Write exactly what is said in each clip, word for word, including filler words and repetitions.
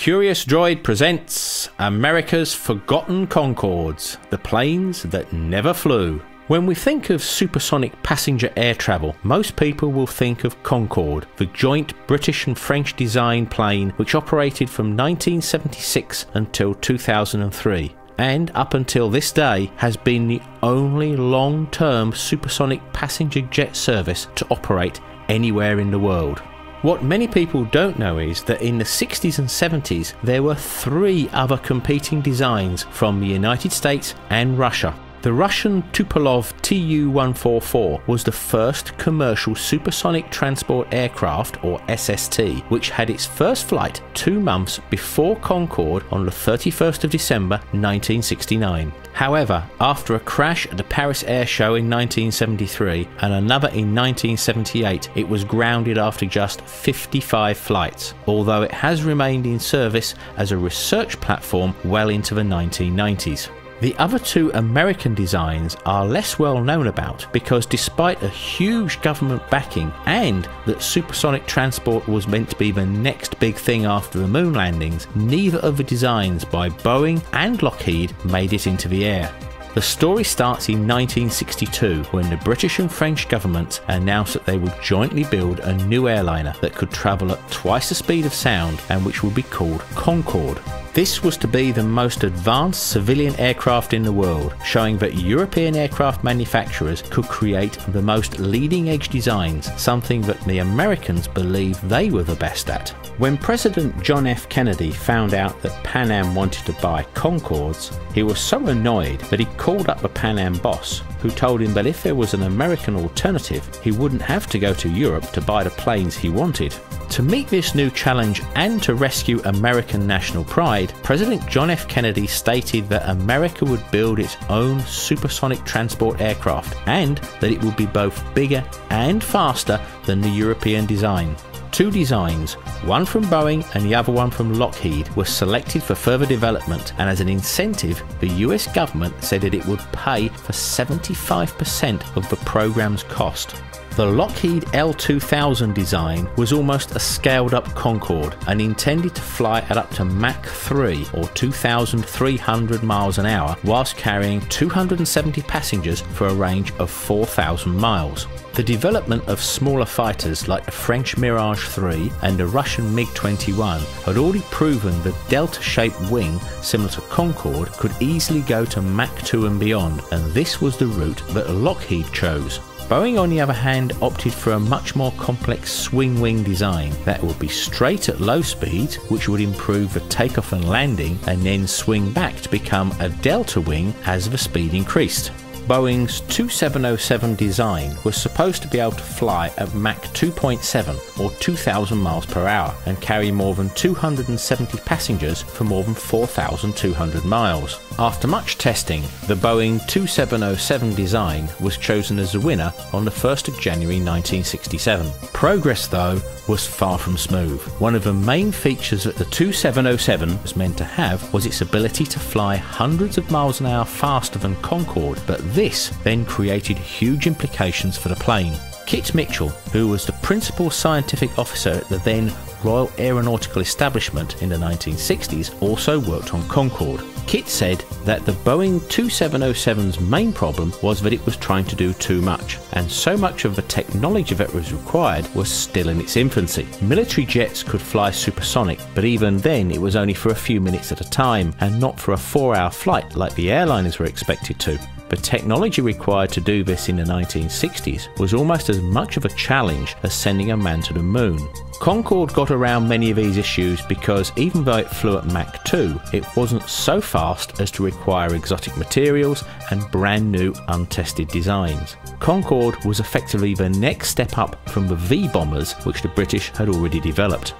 Curious Droid presents America's Forgotten Concordes, the planes that never flew. When we think of supersonic passenger air travel, most people will think of Concorde, the joint British and French designed plane which operated from nineteen seventy-six until two thousand three, and up until this day has been the only long-term supersonic passenger jet service to operate anywhere in the world. What many people don't know is that in the sixties and seventies there were three other competing designs from the United States and Russia. The Russian Tupolev T U one forty-four was the first commercial supersonic transport aircraft, or S S T, which had its first flight two months before Concorde on the thirty-first of December nineteen sixty-nine. However, after a crash at the Paris Air Show in nineteen seventy-three and another in nineteen seventy-eight, it was grounded after just fifty-five flights, although it has remained in service as a research platform well into the nineteen nineties. The other two American designs are less well known about because despite a huge government backing and that supersonic transport was meant to be the next big thing after the moon landings, neither of the designs by Boeing and Lockheed made it into the air. The story starts in nineteen sixty-two when the British and French governments announced that they would jointly build a new airliner that could travel at twice the speed of sound and which would be called Concorde. This was to be the most advanced civilian aircraft in the world, showing that European aircraft manufacturers could create the most leading-edge designs, something that the Americans believed they were the best at. When President John F Kennedy found out that Pan Am wanted to buy Concordes, he was so annoyed that he called up the Pan Am boss, who told him that if there was an American alternative, he wouldn't have to go to Europe to buy the planes he wanted. To meet this new challenge and to rescue American national pride, President John F Kennedy stated that America would build its own supersonic transport aircraft and that it would be both bigger and faster than the European design. Two designs, one from Boeing and the other one from Lockheed, were selected for further development, and as an incentive, the U S government said that it would pay for seventy-five percent of the program's cost. The Lockheed L two thousand design was almost a scaled-up Concorde and intended to fly at up to Mach three or two thousand three hundred miles an hour whilst carrying two hundred seventy passengers for a range of four thousand miles. The development of smaller fighters like the French Mirage three and the Russian MiG twenty-one had already proven the delta-shaped wing similar to Concorde could easily go to Mach two and beyond, and this was the route that Lockheed chose. Boeing, on the other hand, opted for a much more complex swing wing design that would be straight at low speeds, which would improve the takeoff and landing, and then swing back to become a delta wing as the speed increased. Boeing's twenty-seven oh seven design was supposed to be able to fly at Mach two point seven or two thousand miles per hour and carry more than two hundred seventy passengers for more than four thousand two hundred miles. After much testing, the Boeing twenty-seven oh seven design was chosen as the winner on the first of January nineteen sixty-seven. Progress, though, was far from smooth. One of the main features that the twenty-seven oh seven was meant to have was its ability to fly hundreds of miles an hour faster than Concorde, but this then created huge implications for the plane. Kit Mitchell, who was the principal scientific officer at the then Royal Aeronautical Establishment in the nineteen sixties, also worked on Concorde. Kit said that the Boeing twenty-seven oh seven's main problem was that it was trying to do too much, and so much of the technology that was required was still in its infancy. Military jets could fly supersonic, but even then it was only for a few minutes at a time, and not for a four-hour flight like the airliners were expected to. The technology required to do this in the nineteen sixties was almost as much of a challenge as sending a man to the moon. Concorde got around many of these issues because even though it flew at Mach two, it wasn't so fast as to require exotic materials and brand new untested designs. Concorde was effectively the next step up from the V bombers, which the British had already developed.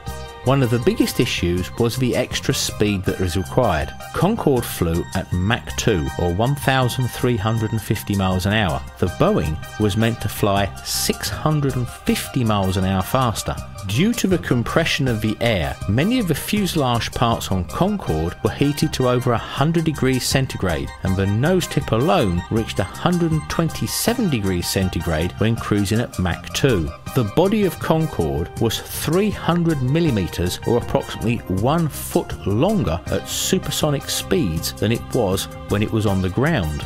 One of the biggest issues was the extra speed that was required. Concorde flew at Mach two or one thousand three hundred fifty miles an hour. The Boeing was meant to fly six hundred fifty miles an hour faster. Due to the compression of the air, many of the fuselage parts on Concorde were heated to over one hundred degrees centigrade, and the nose tip alone reached one hundred twenty-seven degrees centigrade when cruising at Mach two. The body of Concorde was three hundred millimeters, or approximately one foot longer at supersonic speeds than it was when it was on the ground.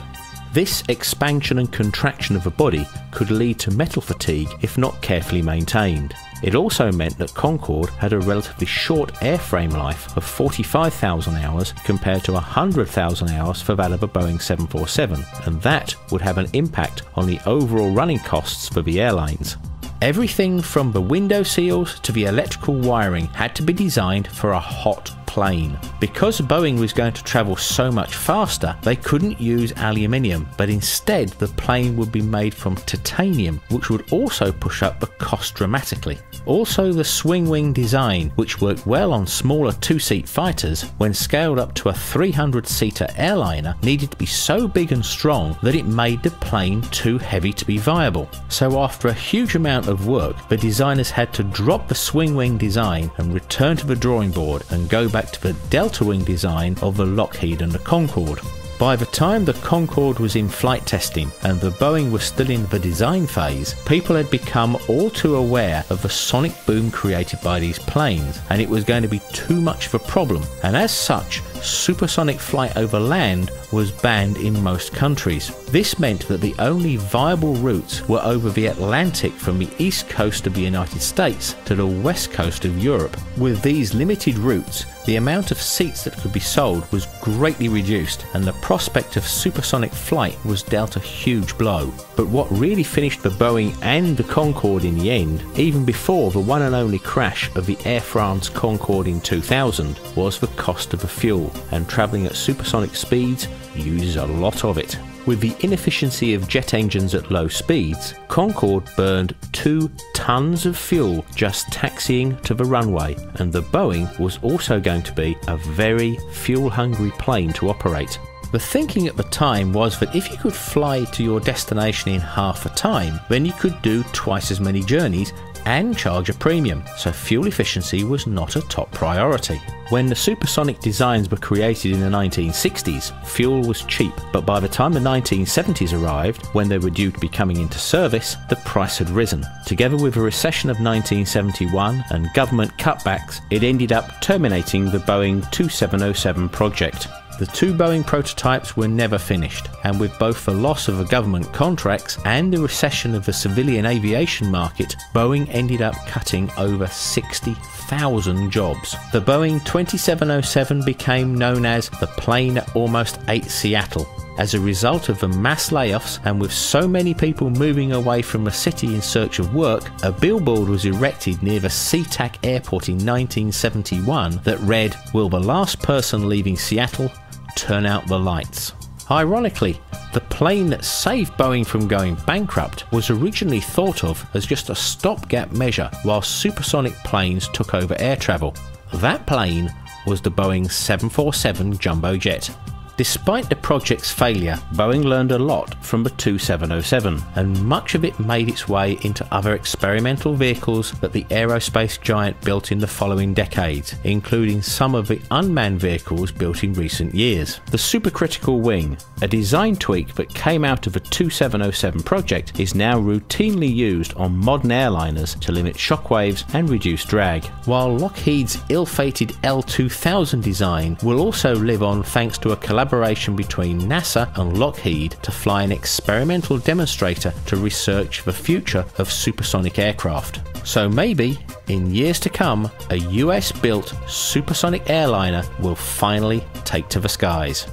This expansion and contraction of the body could lead to metal fatigue if not carefully maintained. It also meant that Concorde had a relatively short airframe life of forty-five thousand hours compared to one hundred thousand hours for that of a Boeing seven forty-seven, and that would have an impact on the overall running costs for the airlines. Everything from the window seals to the electrical wiring had to be designed for a hot plane. Because Boeing was going to travel so much faster, they couldn't use aluminium, but instead the plane would be made from titanium, which would also push up the cost dramatically. Also the swing wing design, which worked well on smaller two-seat fighters, when scaled up to a three hundred seater airliner, needed to be so big and strong that it made the plane too heavy to be viable. So after a huge amount of work, the designers had to drop the swing wing design and return to the drawing board and go back to the delta wing design of the Lockheed and the Concorde. By the time the Concorde was in flight testing and the Boeing was still in the design phase, people had become all too aware of the sonic boom created by these planes, and it was going to be too much of a problem, and as such, supersonic flight over land was banned in most countries. This meant that the only viable routes were over the Atlantic from the east coast of the United States to the west coast of Europe. With these limited routes, the amount of seats that could be sold was greatly reduced, and the prospect of supersonic flight was dealt a huge blow. But what really finished the Boeing and the Concorde in the end, even before the one and only crash of the Air France Concorde in two thousand, was the cost of the fuel, and travelling at supersonic speeds uses a lot of it. With the inefficiency of jet engines at low speeds, Concorde burned two tons of fuel just taxiing to the runway, and the Boeing was also going to be a very fuel-hungry plane to operate. The thinking at the time was that if you could fly to your destination in half the time, then you could do twice as many journeys and charge a premium, so fuel efficiency was not a top priority. When the supersonic designs were created in the nineteen sixties, fuel was cheap, but by the time the nineteen seventies arrived, when they were due to be coming into service, the price had risen. Together with the recession of nineteen seventy-one and government cutbacks, it ended up terminating the Boeing twenty-seven oh seven project. The two Boeing prototypes were never finished, and with both the loss of the government contracts and the recession of the civilian aviation market, Boeing ended up cutting over sixty thousand jobs. The Boeing twenty-seven oh seven became known as the plane that almost ate Seattle. As a result of the mass layoffs, and with so many people moving away from the city in search of work, a billboard was erected near the SeaTac airport in nineteen seventy-one that read, "Will the last person leaving Seattle turn out the lights?" Ironically, the plane that saved Boeing from going bankrupt was originally thought of as just a stopgap measure while supersonic planes took over air travel. That plane was the Boeing seven forty-seven jumbo jet. Despite the project's failure, Boeing learned a lot from the twenty-seven oh seven, and much of it made its way into other experimental vehicles that the aerospace giant built in the following decades, including some of the unmanned vehicles built in recent years. The supercritical wing, a design tweak that came out of the twenty-seven oh seven project, is now routinely used on modern airliners to limit shockwaves and reduce drag, while Lockheed's ill-fated L two thousand design will also live on thanks to a collaboration collaboration between NASA and Lockheed to fly an experimental demonstrator to research the future of supersonic aircraft. So maybe, in years to come, a U S built supersonic airliner will finally take to the skies.